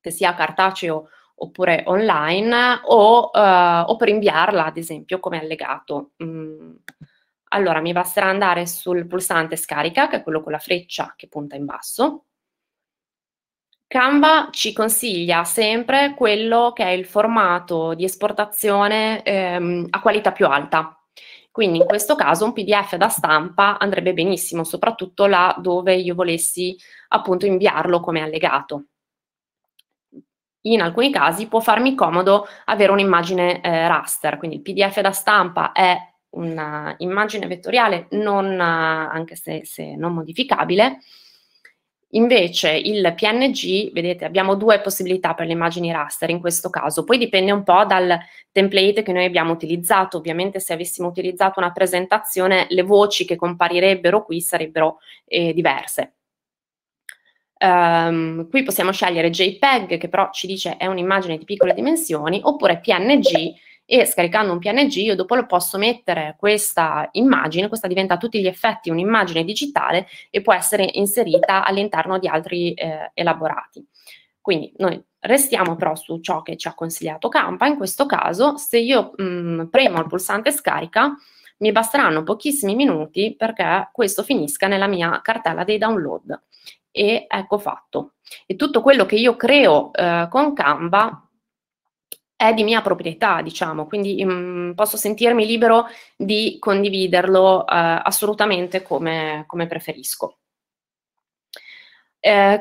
che sia cartaceo oppure online, o per inviarla, ad esempio, come allegato. Allora, mi basterà andare sul pulsante scarica, che è quello con la freccia che punta in basso. Canva ci consiglia sempre quello che è il formato di esportazione a qualità più alta, quindi in questo caso un PDF da stampa andrebbe benissimo, soprattutto là dove io volessi appunto inviarlo come allegato. In alcuni casi può farmi comodo avere un'immagine raster, quindi il PDF da stampa è un'immagine vettoriale, anche se non modificabile. Invece il PNG, vedete, abbiamo due possibilità per le immagini raster in questo caso, poi dipende un po' dal template che noi abbiamo utilizzato. Ovviamente se avessimo utilizzato una presentazione, le voci che comparirebbero qui sarebbero diverse. Qui possiamo scegliere JPEG, che però ci dice è un'immagine di piccole dimensioni, oppure PNG, e scaricando un PNG io dopo lo posso mettere questa immagine, questa diventa a tutti gli effetti un'immagine digitale e può essere inserita all'interno di altri elaborati. Quindi noi restiamo però su ciò che ci ha consigliato Canva. In questo caso, se io premo il pulsante scarica, mi basteranno pochissimi minuti perché questo finisca nella mia cartella dei download. E ecco fatto. E tutto quello che io creo con Canva è di mia proprietà, diciamo, quindi posso sentirmi libero di condividerlo assolutamente come preferisco.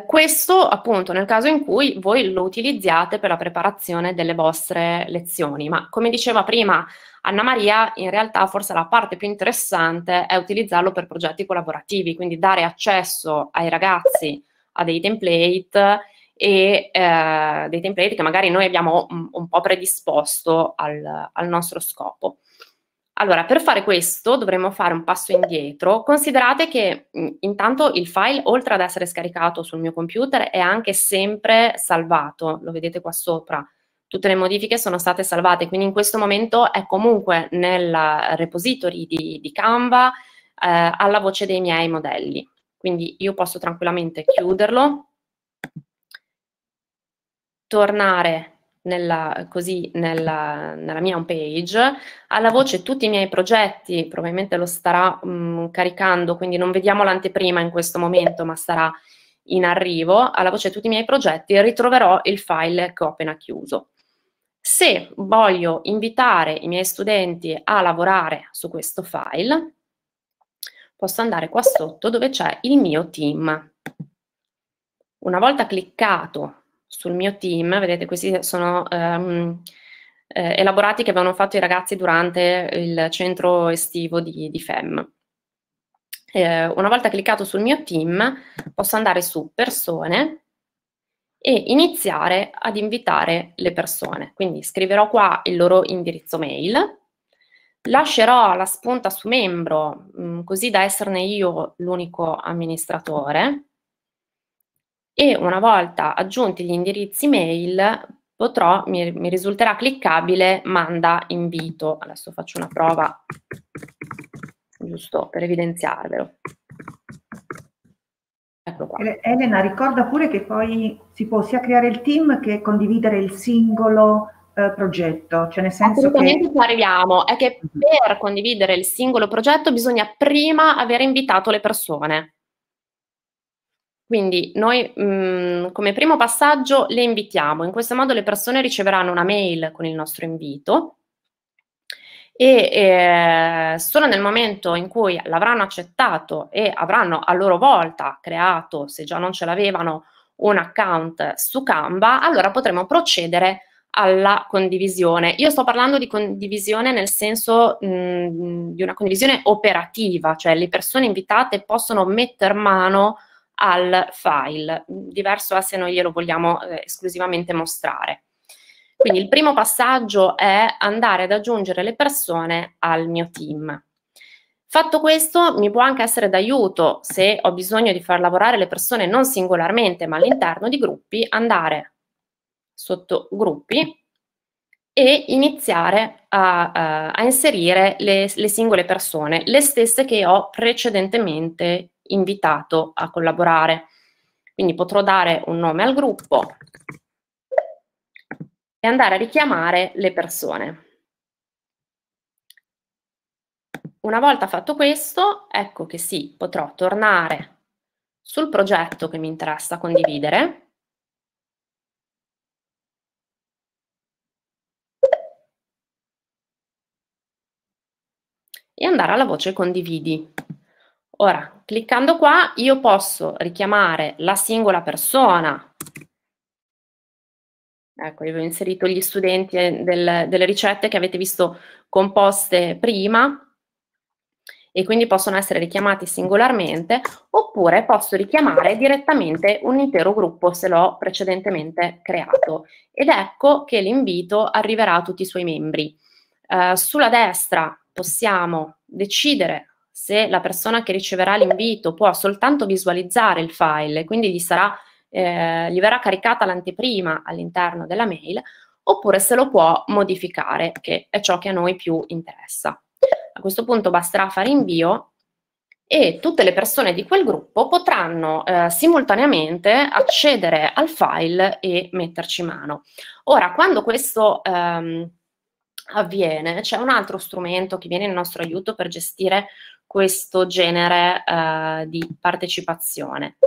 Questo appunto nel caso in cui voi lo utilizziate per la preparazione delle vostre lezioni, ma come diceva prima Anna Maria, in realtà forse la parte più interessante è utilizzarlo per progetti collaborativi, quindi dare accesso ai ragazzi a dei template e dei template che magari noi abbiamo un po' predisposto al nostro scopo. Allora, per fare questo dovremmo fare un passo indietro. Considerate che intanto il file, oltre ad essere scaricato sul mio computer, è anche sempre salvato, lo vedete qua sopra. Tutte le modifiche sono state salvate, quindi in questo momento è comunque nel repository di Canva alla voce dei miei modelli. Quindi io posso tranquillamente chiuderlo, tornare nella mia home page, alla voce tutti i miei progetti, probabilmente lo starà caricando, quindi non vediamo l'anteprima in questo momento, ma sarà in arrivo. Alla voce tutti i miei progetti ritroverò il file che ho appena chiuso. Se voglio invitare i miei studenti a lavorare su questo file, posso andare qua sotto dove c'è il mio team. Una volta cliccato sul mio team, vedete, questi sono elaborati che avevano fatto i ragazzi durante il centro estivo di FEM. una volta cliccato sul mio team, posso andare su persone e iniziare ad invitare le persone. Quindi scriverò qua il loro indirizzo mail, lascerò la spunta su membro, così da esserne io l'unico amministratore, e una volta aggiunti gli indirizzi mail potrò, mi risulterà cliccabile manda invito. Adesso faccio una prova giusto per evidenziarvelo. Eccolo qua. Elena, ricorda pure che poi si può sia creare il team che condividere il singolo progetto, cioè nel senso che... arriviamo, è che per condividere il singolo progetto bisogna prima aver invitato le persone. Quindi noi come primo passaggio le invitiamo, in questo modo le persone riceveranno una mail con il nostro invito e solo nel momento in cui l'avranno accettato e avranno a loro volta creato, se già non ce l'avevano, un account su Canva, allora potremo procedere alla condivisione. Io sto parlando di condivisione nel senso di una condivisione operativa, cioè le persone invitate possono metter mano al file, diverso da se noi glielo vogliamo esclusivamente mostrare. Quindi il primo passaggio è andare ad aggiungere le persone al mio team. Fatto questo, mi può anche essere d'aiuto, se ho bisogno di far lavorare le persone non singolarmente ma all'interno di gruppi, andare sotto gruppi e iniziare a inserire le singole persone, le stesse che ho precedentemente invitato a collaborare. Quindi potrò dare un nome al gruppo e andare a richiamare le persone. Una volta fatto questo, ecco che sì, potrò tornare sul progetto che mi interessa condividere e andare alla voce condividi. Ora, cliccando qua, io posso richiamare la singola persona. Ecco, io ho inserito gli studenti delle ricette che avete visto composte prima e quindi possono essere richiamati singolarmente, oppure posso richiamare direttamente un intero gruppo se l'ho precedentemente creato. Ed ecco che l'invito arriverà a tutti i suoi membri. Sulla destra possiamo decidere se la persona che riceverà l'invito può soltanto visualizzare il file, quindi gli verrà caricata l'anteprima all'interno della mail, oppure se lo può modificare, che è ciò che a noi più interessa. A questo punto basterà fare invio e tutte le persone di quel gruppo potranno simultaneamente accedere al file e metterci mano. Ora, quando questo avviene, c'è un altro strumento che viene in nostro aiuto per gestire questo genere di partecipazione.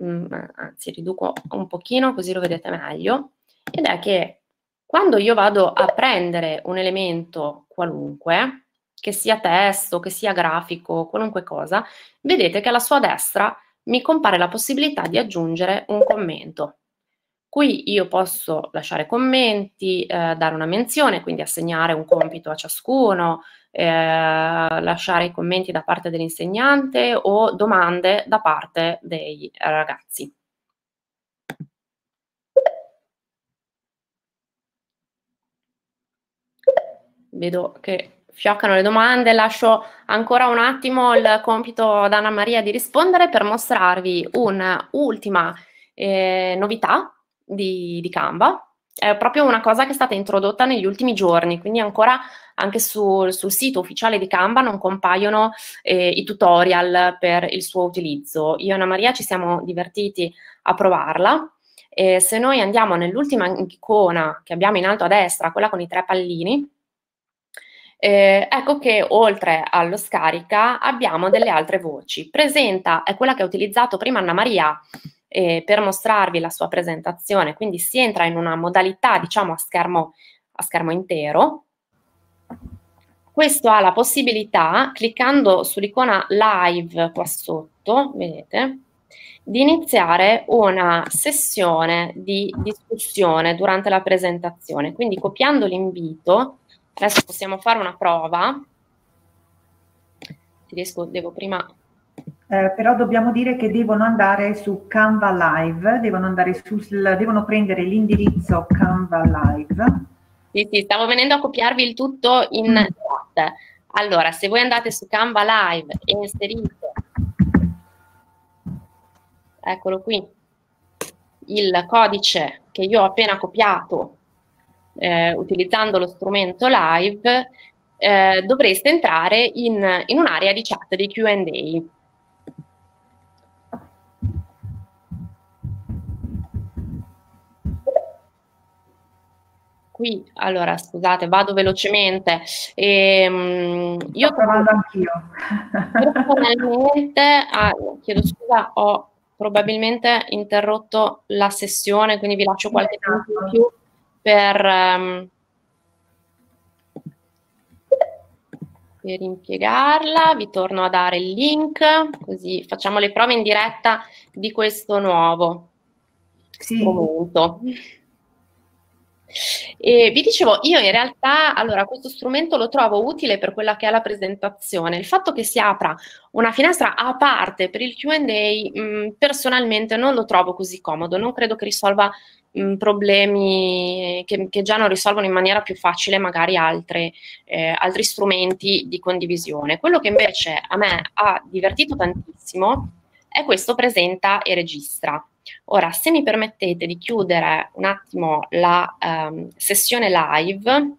Anzi, riduco un pochino così lo vedete meglio, ed è che quando io vado a prendere un elemento qualunque, che sia testo, che sia grafico, qualunque cosa, vedete che alla sua destra mi compare la possibilità di aggiungere un commento. Qui io posso lasciare commenti, dare una menzione, quindi assegnare un compito a ciascuno, lasciare i commenti da parte dell'insegnante o domande da parte dei ragazzi. Vedo che fioccano le domande, lascio ancora un attimo il compito ad Anna Maria di rispondere per mostrarvi un'ultima novità di Canva. È proprio una cosa che è stata introdotta negli ultimi giorni, quindi ancora anche sul sito ufficiale di Canva non compaiono i tutorial per il suo utilizzo. Io e Anna Maria ci siamo divertiti a provarla. Se noi andiamo nell'ultima icona che abbiamo in alto a destra, quella con i 3 pallini, ecco che oltre allo scarica abbiamo delle altre voci. Presenta è quella che ha utilizzato prima Anna Maria per mostrarvi la sua presentazione, quindi si entra in una modalità, diciamo, a schermo intero. Questo ha la possibilità, cliccando sull'icona live qua sotto, vedete, di iniziare una sessione di discussione durante la presentazione. Quindi copiando l'invito, adesso possiamo fare una prova. riesco, devo prima... però dobbiamo dire che devono andare su Canva Live, devono prendere l'indirizzo Canva Live. Sì, sì, stavo venendo a copiarvi il tutto in chat. Allora, se voi andate su Canva Live e inserite, eccolo qui, il codice che io ho appena copiato utilizzando lo strumento Live, dovreste entrare in un'area di chat di Q&A. Qui, allora, scusate, vado velocemente. Io vado anch'io. Chiedo scusa, ho probabilmente interrotto la sessione, quindi vi lascio qualche tempo in più per impiegarla. Vi torno a dare il link, così facciamo le prove in diretta di questo nuovo momento. E vi dicevo, io in realtà allora questo strumento lo trovo utile per quella che è la presentazione. Il fatto che si apra una finestra a parte per il Q&A personalmente non lo trovo così comodo, non credo che risolva problemi che già non risolvono in maniera più facile magari altri strumenti di condivisione. Quello che invece a me ha divertito tantissimo è questo presenta e registra. Ora, se mi permettete di chiudere un attimo la sessione live,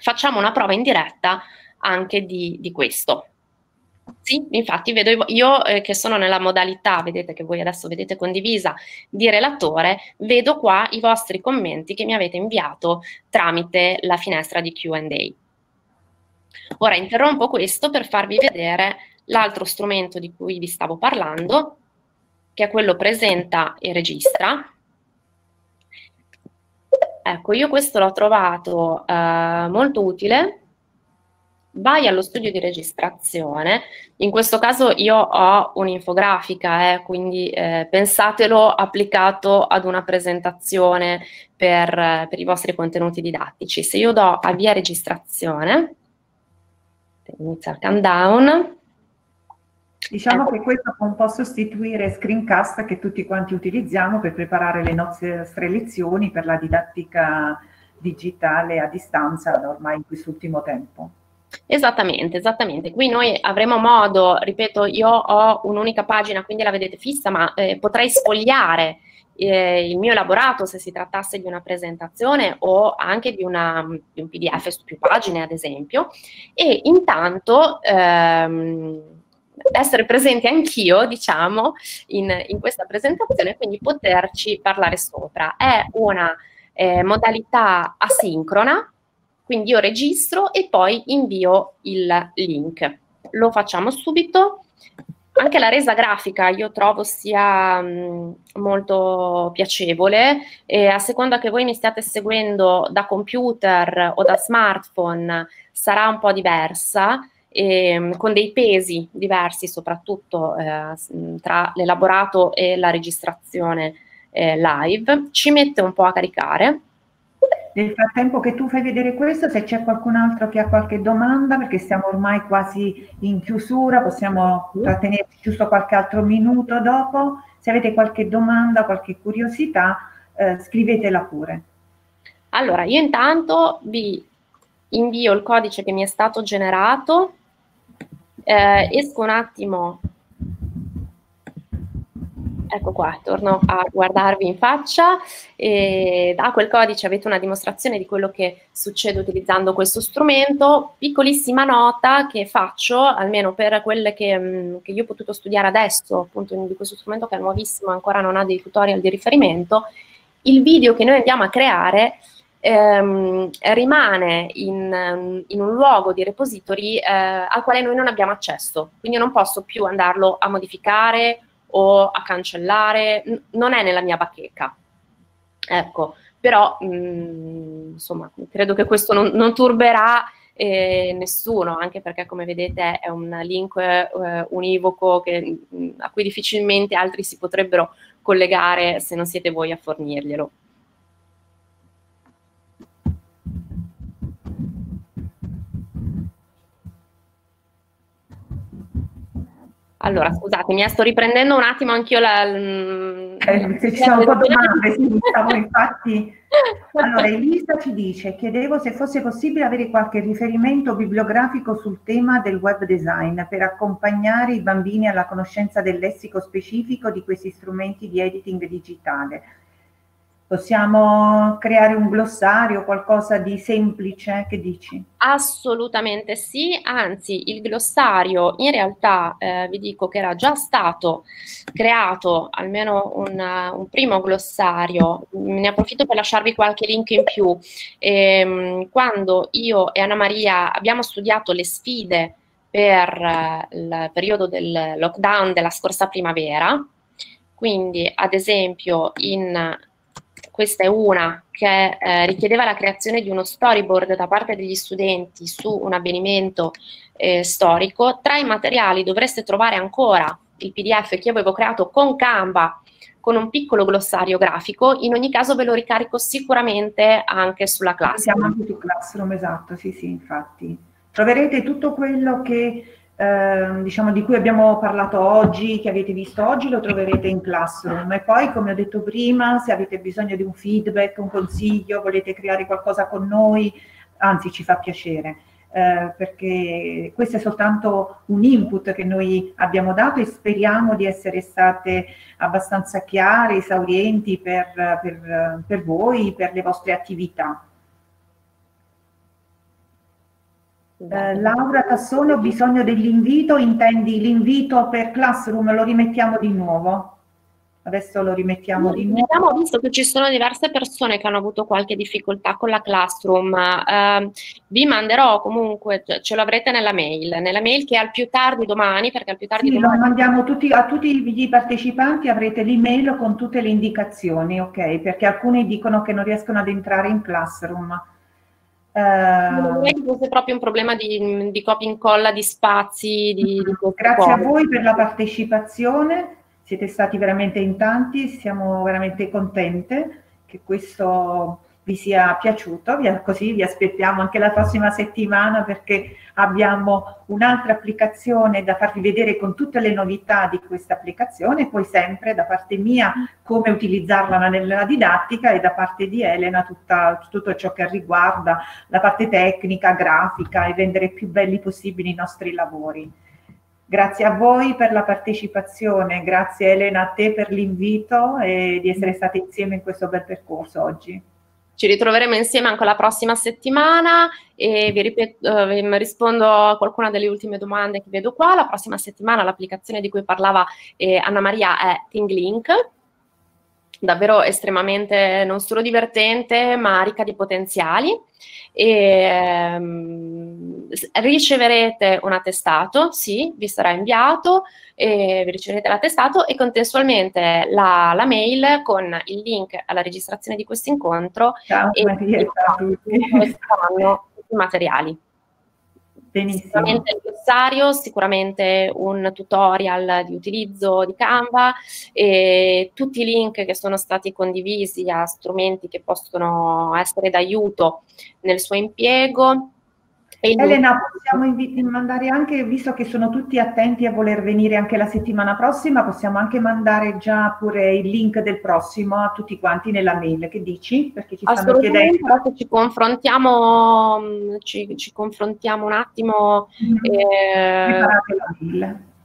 facciamo una prova in diretta anche di questo. Sì, infatti vedo io che sono nella modalità, vedete che voi adesso vedete condivisa, di relatore, vedo qua i vostri commenti che mi avete inviato tramite la finestra di Q&A. Ora interrompo questo per farvi vedere l'altro strumento di cui vi stavo parlando, che è quello presenta e registra. Ecco, io questo l'ho trovato molto utile. Vai allo studio di registrazione. In questo caso io ho un'infografica, quindi pensatelo applicato ad una presentazione per i vostri contenuti didattici. Se io do avvia registrazione, inizia il countdown. Diciamo che questo può un po' sostituire screencast che tutti quanti utilizziamo per preparare le nostre lezioni per la didattica digitale a distanza ormai in quest'ultimo tempo. Esattamente, esattamente. Qui noi avremo modo, ripeto, io ho un'unica pagina, quindi la vedete fissa, ma potrei sfogliare il mio elaborato se si trattasse di una presentazione o anche di un PDF su più pagine, ad esempio, e intanto... essere presente anch'io, diciamo, in questa presentazione, quindi poterci parlare sopra. È una modalità asincrona, quindi io registro e poi invio il link. Lo facciamo subito. Anche la resa grafica io trovo sia molto piacevole, e a seconda che voi mi stiate seguendo da computer o da smartphone sarà un po' diversa, con dei pesi diversi soprattutto tra l'elaborato e la registrazione live. Ci mette un po' a caricare. Nel frattempo che tu fai vedere questo, se c'è qualcun altro che ha qualche domanda, perché siamo ormai quasi in chiusura, possiamo trattenerci giusto qualche altro minuto dopo. Se avete qualche domanda, qualche curiosità, scrivetela pure. Allora, io intanto vi invio il codice che mi è stato generato. Esco un attimo, ecco qua, torno a guardarvi in faccia, e da quel codice avete una dimostrazione di quello che succede utilizzando questo strumento. Piccolissima nota che faccio, almeno per quelle che io ho potuto studiare adesso, appunto di questo strumento che è nuovissimo, ancora non ha dei tutorial di riferimento, il video che noi andiamo a creare rimane in un luogo di repository al quale noi non abbiamo accesso, quindi io non posso più andarlo a modificare o a cancellare, non è nella mia bacheca. Ecco, però insomma, credo che questo non turberà nessuno, anche perché come vedete è un link univoco a cui difficilmente altri si potrebbero collegare se non siete voi a fornirglielo. Allora, scusatemi, sto riprendendo un attimo anch'io la... se ci sono un po' domande, sì, stavo infatti... Allora, Elisa ci dice, chiedevo se fosse possibile avere qualche riferimento bibliografico sul tema del web design per accompagnare i bambini alla conoscenza del lessico specifico di questi strumenti di editing digitale. Possiamo creare un glossario, qualcosa di semplice, che dici? Assolutamente sì, anzi il glossario in realtà vi dico che era già stato creato almeno un primo glossario, ne approfitto per lasciarvi qualche link in più. Quando io e Anna Maria abbiamo studiato le sfide per il periodo del lockdown della scorsa primavera, quindi ad esempio in... Questa è una che richiedeva la creazione di uno storyboard da parte degli studenti su un avvenimento storico. Tra i materiali dovreste trovare ancora il PDF che avevo creato con Canva, con un piccolo glossario grafico. In ogni caso ve lo ricarico sicuramente anche sulla Classroom. Siamo anche su Classroom, esatto, sì, sì, infatti. Troverete tutto quello che... diciamo di cui abbiamo parlato oggi, che avete visto oggi, lo troverete in Classroom. E poi, come ho detto prima, se avete bisogno di un feedback, un consiglio, volete creare qualcosa con noi, anzi ci fa piacere, perché questo è soltanto un input che noi abbiamo dato e speriamo di essere state abbastanza chiare, esaurienti per voi, per le vostre attività. Laura Tassone, ho bisogno dell'invito, intendi l'invito per Classroom, lo rimettiamo di nuovo? Adesso lo rimettiamo di nuovo. Abbiamo visto che ci sono diverse persone che hanno avuto qualche difficoltà con la Classroom, vi manderò comunque, ce lo avrete nella mail che è al più tardi domani, perché al più tardi sì, domani... lo mandiamo a tutti i partecipanti, avrete l'email con tutte le indicazioni, ok? Perché alcuni dicono che non riescono ad entrare in Classroom. Non è proprio un problema di copia e incolla, di spazi. Grazie a voi per la partecipazione, siete stati veramente in tanti, siamo veramente contente che questo vi sia piaciuto, così vi aspettiamo anche la prossima settimana perché abbiamo un'altra applicazione da farvi vedere con tutte le novità di questa applicazione, poi sempre da parte mia come utilizzarla nella didattica e da parte di Elena tutto ciò che riguarda la parte tecnica, grafica e rendere più belli possibili i nostri lavori. Grazie a voi per la partecipazione, grazie Elena a te per l'invito e di essere state insieme in questo bel percorso oggi. Ci ritroveremo insieme anche la prossima settimana e vi rispondo a qualcuna delle ultime domande che vedo qua. La prossima settimana l'applicazione di cui parlava Anna Maria è ThingLink, davvero estremamente non solo divertente ma ricca di potenziali. E, riceverete un attestato, sì, vi sarà inviato, vi riceverete l'attestato e contestualmente la mail con il link alla registrazione di questo incontro. Ciao, e saranno tutti i materiali. Benissimo. Sicuramente il glossario, sicuramente un tutorial di utilizzo di Canva e tutti i link che sono stati condivisi a strumenti che possono essere d'aiuto nel suo impiego. Elena, possiamo mandare anche, visto che sono tutti attenti a voler venire anche la settimana prossima, possiamo anche mandare già pure il link del prossimo a tutti quanti nella mail, che dici? Perché ci stanno chiedendo. Ci confrontiamo un attimo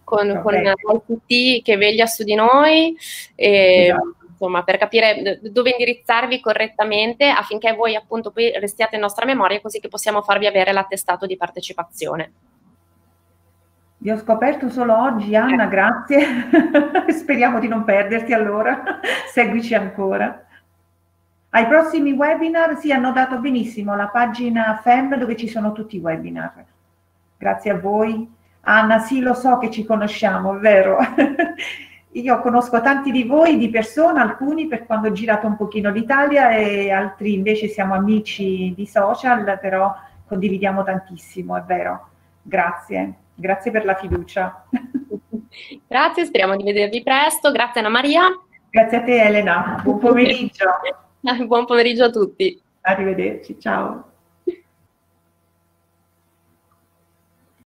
con l'IT che veglia su di noi. Esatto. Insomma, per capire dove indirizzarvi correttamente affinché voi appunto poi restiate in nostra memoria così che possiamo farvi avere l'attestato di partecipazione. Vi ho scoperto solo oggi, Anna, grazie. Speriamo di non perderti allora, seguici ancora. Ai prossimi webinar sì, hanno dato benissimo la pagina FEM dove ci sono tutti i webinar. Grazie a voi. Anna, sì, lo so che ci conosciamo, è vero? Io conosco tanti di voi di persona, alcuni per quando ho girato un pochino l'Italia e altri invece siamo amici di social, però condividiamo tantissimo, è vero. Grazie, grazie per la fiducia. Grazie, speriamo di vedervi presto. Grazie Anna Maria. Grazie a te Elena, buon pomeriggio. Buon pomeriggio a tutti. Arrivederci, ciao.